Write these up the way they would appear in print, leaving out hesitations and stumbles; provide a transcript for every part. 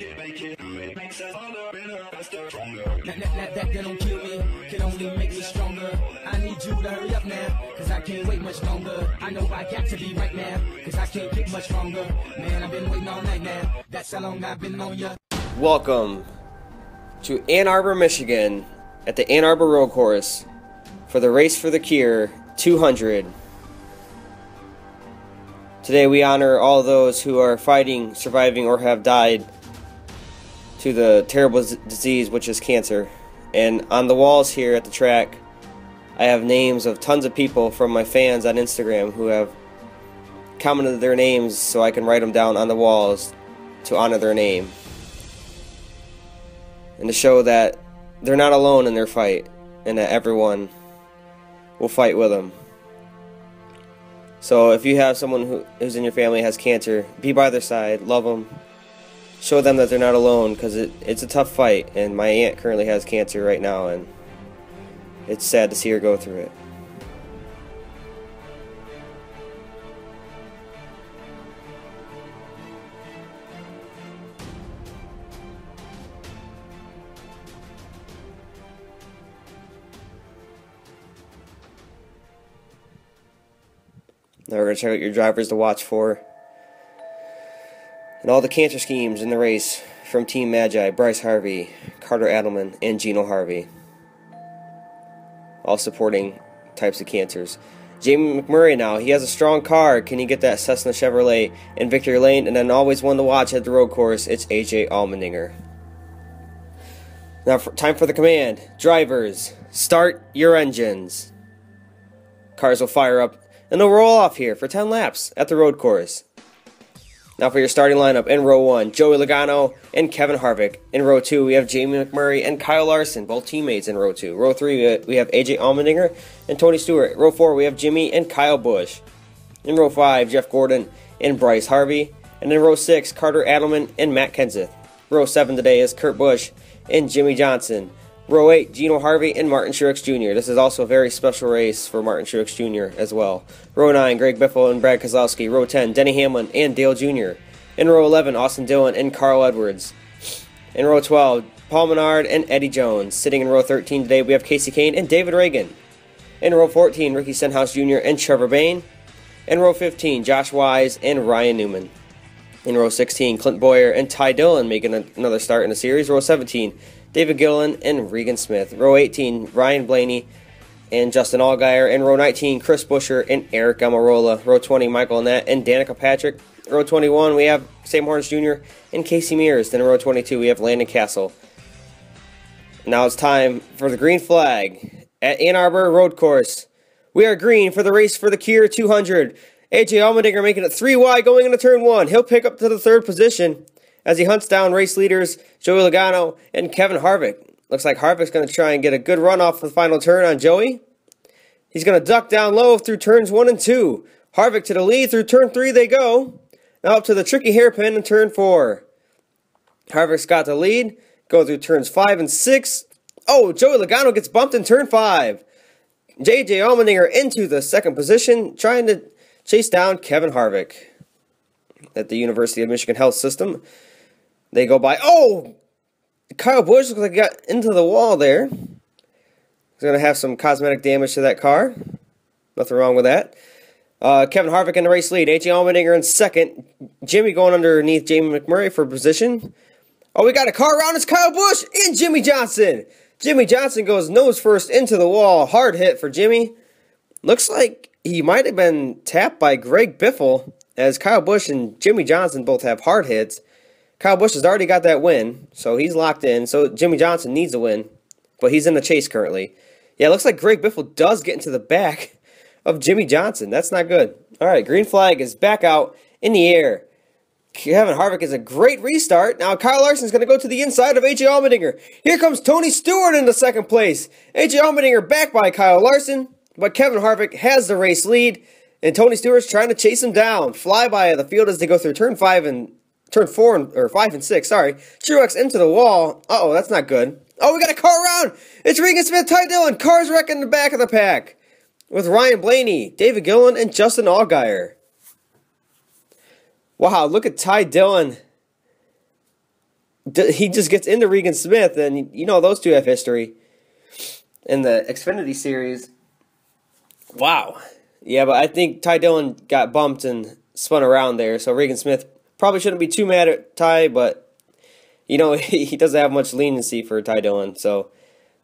it, make it, it makes us harder, better, faster, stronger. That don't kill me, can only make me stronger. I need you to hurry up now, cause I can't wait much longer. I know I got to be right now, cause I can't get much stronger. Man, I've been waiting all night now, that's how long I've been on ya. Welcome to Ann Arbor, Michigan, at the Ann Arbor Road Course for the Race for the Cure 200. Today we honor all those who are fighting, surviving, or have died to the terrible disease which is cancer. And on the walls here at the track, I have names of tons of people from my fans on Instagram who have commented their names so I can write them down on the walls to honor their name and to show that they're not alone in their fight and that everyone will fight with them. So if you have someone who's in your family has cancer, be by their side, love them, show them that they're not alone, because it's a tough fight, and my aunt currently has cancer right now, and it's sad to see her go through it. Now we're going to check out your drivers to watch for and all the cancer schemes in the race from Team Magi, Bryce Harvey, Carter Adelman, and Gino Harvey, all supporting types of cancers. Jamie McMurray now, he has a strong car. Can he get that Cessna Chevrolet in victory lane? And then always one to watch at the road course, it's A.J. Allmendinger. Now time for the command. Drivers, start your engines. Cars will fire up, and they'll roll off here for 10 laps at the road course. Now for your starting lineup in row 1, Joey Logano and Kevin Harvick. In row 2, we have Jamie McMurray and Kyle Larson, both teammates in row 2. Row 3, we have A.J. Allmendinger and Tony Stewart. Row 4, we have Jimmy and Kyle Busch. In row 5, Jeff Gordon and Bryce Harvey. And in row 6, Carter Adelman and Matt Kenseth. Row 7 today is Kurt Busch and Jimmy Johnson. Row 8, Geno Harvey and Martin Truex Jr. This is also a very special race for Martin Truex Jr. as well. Row 9, Greg Biffle and Brad Keselowski. Row 10, Denny Hamlin and Dale Jr. In row 11, Austin Dillon and Carl Edwards. In row 12, Paul Menard and Eddie Jones. Sitting in row 13 today, we have Kasey Kahne and David Ragan. In row 14, Ricky Stenhouse Jr. and Trevor Bayne. In row 15, Josh Wise and Ryan Newman. In row 16, Clint Boyer and Ty Dillon making another start in the series. Row 17, David Gilliland and Regan Smith. Row 18, Ryan Blaney and Justin Allgaier. In row 19, Chris Buescher and Eric Almirola. Row 20, Michael Annett and Danica Patrick. Row 21, we have Sam Horns Jr. and Casey Mears. Then in row 22, we have Landon Castle. Now it's time for the green flag at Ann Arbor Road Course. We are green for the Race for the Cure 200. A.J. Allmendinger making it 3 wide going into turn 1. He'll pick up to the 3rd position as he hunts down race leaders Joey Logano and Kevin Harvick. Looks like Harvick's going to try and get a good run off the final turn on Joey. He's going to duck down low through turns 1 and 2. Harvick to the lead through turn 3 they go. Now up to the tricky hairpin in turn 4. Harvick's got the lead. Go through turns 5 and 6. Oh, Joey Logano gets bumped in turn 5. J.J. Allmendinger into the 2nd position, trying to chase down Kevin Harvick at the University of Michigan Health System. They go by. Oh! Kyle Busch looks like he got into the wall there. He's going to have some cosmetic damage to that car. Nothing wrong with that. Kevin Harvick in the race lead. A.J. Allmendinger in 2nd. Jimmy going underneath Jamie McMurray for position. Oh, we got a car around. It's Kyle Busch and Jimmy Johnson. Jimmy Johnson goes nose first into the wall. Hard hit for Jimmy. Looks like he might have been tapped by Greg Biffle, as Kyle Busch and Jimmy Johnson both have hard hits. Kyle Busch has already got that win, so he's locked in. So Jimmy Johnson needs a win, but he's in the chase currently. Yeah, it looks like Greg Biffle does get into the back of Jimmy Johnson. That's not good. All right, green flag is back out in the air. Kevin Harvick is a great restart. Now Kyle Larson is going to go to the inside of A.J. Allmendinger. Here comes Tony Stewart into 2nd place. A.J. Allmendinger back by Kyle Larson, but Kevin Harvick has the race lead, and Tony Stewart's trying to chase him down. Fly-by of the field as they go through turn 5 and... Turn 4 and, or 5 and 6, sorry. Truex into the wall. Uh-oh, that's not good. Oh, we got a car around. It's Regan Smith, Ty Dillon. Cars wrecking the back of the pack with Ryan Blaney, David Gilliland, and Justin Allgaier. Wow, look at Ty Dillon he just gets into Regan Smith, and you know those two have history in the Xfinity Series. Wow. Yeah, but I think Ty Dillon got bumped and spun around there, so Regan Smith probably shouldn't be too mad at Ty, but you know he doesn't have much leniency for Ty Dillon, so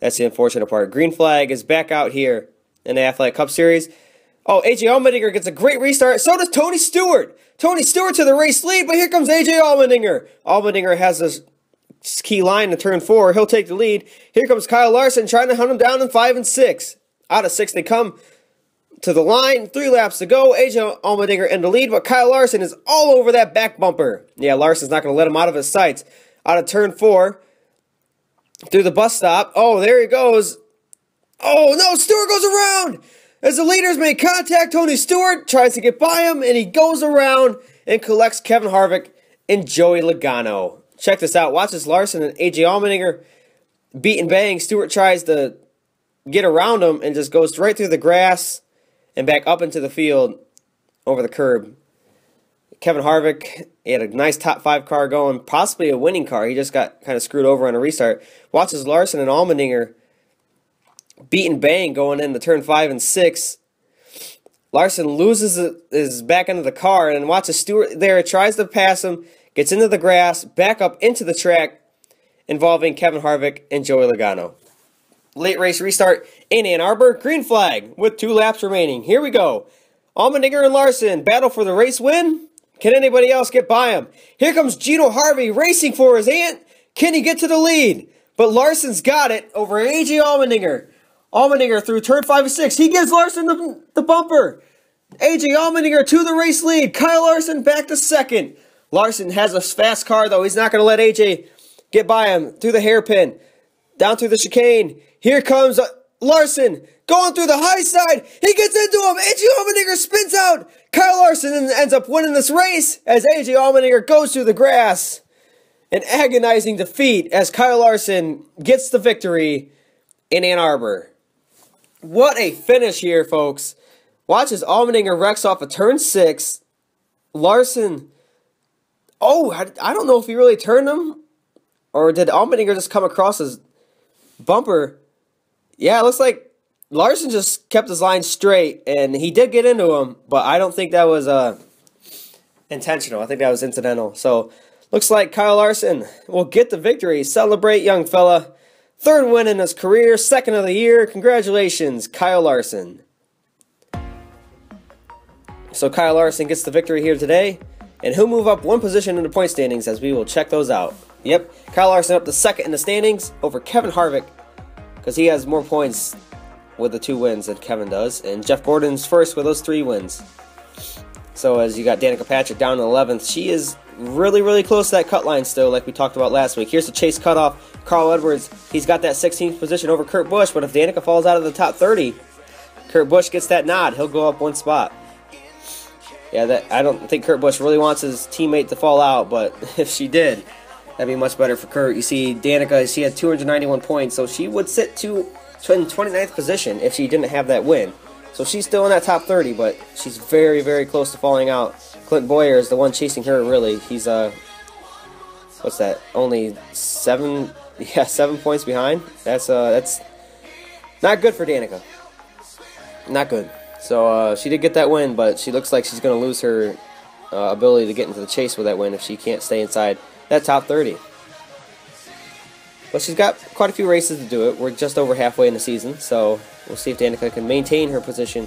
that's the unfortunate part. Green flag is back out here in the Athletic Cup Series. Oh, A.J. Allmendinger gets a great restart. So does Tony Stewart. Tony Stewart to the race lead, but here comes A.J. Allmendinger. Allmendinger has this key line to turn four. He'll take the lead. Here comes Kyle Larson trying to hunt him down in 5 and 6. Out of 6 they come to the line. 3 laps to go. A.J. Allmendinger in the lead, but Kyle Larson is all over that back bumper. Yeah, Larson's not going to let him out of his sights. Out of turn 4. Through the bus stop. Oh, there he goes. Oh, no, Stewart goes around. As the leaders make contact, Tony Stewart tries to get by him, and he goes around and collects Kevin Harvick and Joey Logano. Check this out. Watch this. Larson and A.J. Allmendinger beat and bang. Stewart tries to get around him and just goes right through the grass and back up into the field over the curb. Kevin Harvick, he had a nice top 5 car going, possibly a winning car. He just got kind of screwed over on a restart. Watch as Larson and Allmendinger beat and bang going into turn 5 and 6. Larson loses his back into the car, and watches Stewart there, tries to pass him, gets into the grass, back up into the track, involving Kevin Harvick and Joey Logano. Late race restart in Ann Arbor. Green flag with 2 laps remaining. Here we go. Allmendinger and Larson battle for the race win. Can anybody else get by him? Here comes Gino Harvey racing for his aunt. Can he get to the lead? But Larson's got it over A.J. Allmendinger. Allmendinger through turn 5 and 6. He gives Larson the bumper. A.J. Allmendinger to the race lead. Kyle Larson back to 2nd. Larson has a fast car, though. He's not going to let A.J. get by him. Through the hairpin. Down through the chicane. Here comes Larson going through the high side. He gets into him. A.J. Allmendinger spins out. Kyle Larson ends up winning this race as A.J. Allmendinger goes through the grass. An agonizing defeat as Kyle Larson gets the victory in Ann Arbor. What a finish here, folks. Watch as Allmendinger wrecks off a turn 6. Larson, oh, I don't know if he really turned him, or did Allmendinger just come across his bumper? Yeah, it looks like Larson just kept his line straight, and he did get into him, but I don't think that was intentional. I think that was incidental. So, looks like Kyle Larson will get the victory. Celebrate, young fella. 3rd win in his career, 2nd of the year. Congratulations, Kyle Larson. So Kyle Larson gets the victory here today, and he'll move up 1 position in the point standings as we will check those out. Yep, Kyle Larson up to 2nd in the standings over Kevin Harvick, because he has more points with the 2 wins than Kevin does, and Jeff Gordon's 1st with those 3 wins. So as you got Danica Patrick down to 11th, she is really, really close to that cut line still, like we talked about last week. Here's the chase cutoff. Carl Edwards, he's got that 16th position over Kurt Busch, but if Danica falls out of the top 30, Kurt Busch gets that nod. He'll go up 1 spot. Yeah, I don't think Kurt Busch really wants his teammate to fall out, but if she did, that'd be much better for Kurt. You see, Danica, she had 291 points, so she would sit in 29th position if she didn't have that win. So she's still in that top 30, but she's very, very close to falling out. Clint Boyer is the one chasing her, really. He's, what's that, only 7 points behind. That's not good for Danica. Not good. So she did get that win, but she looks like she's going to lose her ability to get into the chase with that win if she can't stay inside that top 30. But she's got quite a few races to do it. We're just over halfway in the season, so we'll see if Danica can maintain her position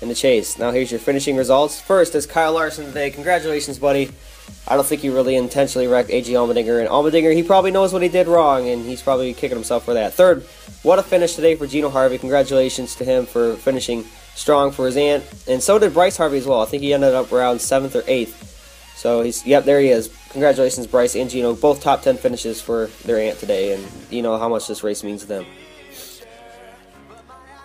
in the chase. Now here's your finishing results. First is Kyle Larson today. Congratulations, buddy. I don't think he really intentionally wrecked A.J. Allmendinger. And Allmendinger, he probably knows what he did wrong, and he's probably kicking himself for that. Third, what a finish today for Gino Harvey. Congratulations to him for finishing strong for his aunt. And so did Bryce Harvey as well. I think he ended up around 7th or 8th. So, yep, there he is. Congratulations, Bryce and Gino. Both top 10 finishes for their aunt today, and you know how much this race means to them.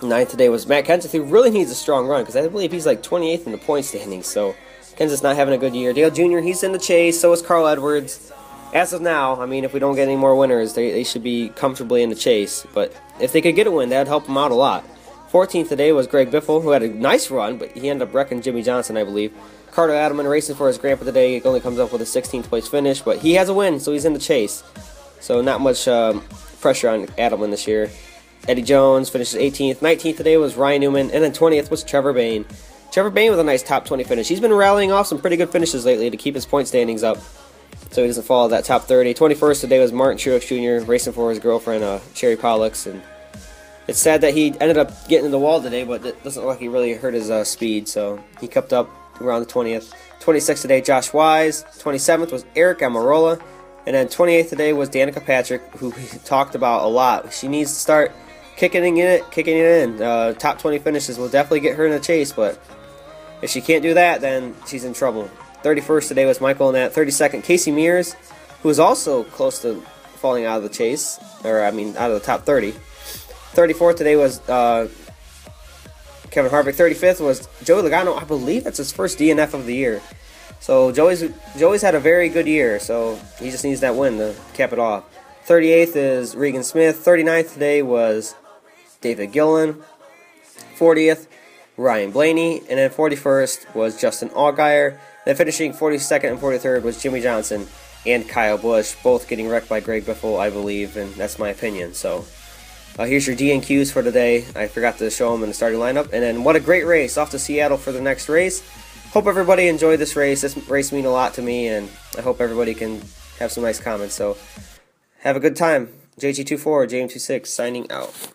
9th today was Matt Kenseth, who really needs a strong run, because I believe he's like 28th in the point standings, so Kenseth's not having a good year. Dale Jr., he's in the chase, so is Carl Edwards. As of now, I mean, if we don't get any more winners, they should be comfortably in the chase, but if they could get a win, that would help them out a lot. 14th today was Greg Biffle, who had a nice run, but he ended up wrecking Jimmy Johnson, I believe. Carter Adelman racing for his grandpa today. He only comes up with a 16th place finish, but he has a win, so he's in the chase. So not much pressure on Adelman this year. Eddie Jones finishes 18th. 19th today was Ryan Newman, and then 20th was Trevor Bain. Trevor Bain with a nice top 20 finish. He's been rallying off some pretty good finishes lately to keep his point standings up, so he doesn't fall that top 30. 21st today was Martin Truex Jr. racing for his girlfriend, Cherry Pollux, and it's sad that he ended up getting to the wall today, but it doesn't look like he really hurt his speed, so he kept up around the 20th. 26th today, Josh Wise. 27th was Eric Amarola, and then 28th today was Danica Patrick, who we talked about a lot. She needs to start kicking it in. Top 20 finishes will definitely get her in the chase, but if she can't do that, then she's in trouble. 31st today was Michael Annett. 32nd, Casey Mears, who is also close to falling out of the chase, out of the top 30. 34th today was Kevin Harvick. 35th was Joey Logano. I believe that's his first DNF of the year. So Joey's had a very good year, so he just needs that win to cap it off. 38th is Regan Smith. 39th today was David Gillen. 40th, Ryan Blaney. And then 41st was Justin Allgaier. Then finishing 42nd and 43rd was Jimmy Johnson and Kyle Busch, both getting wrecked by Greg Biffle, I believe, and that's my opinion, so... here's your DNQs for today. I forgot to show them in the starting lineup. And then what a great race. Off to Seattle for the next race. Hope everybody enjoyed this race. This race means a lot to me, and I hope everybody can have some nice comments. So have a good time. JG24, JM26, signing out.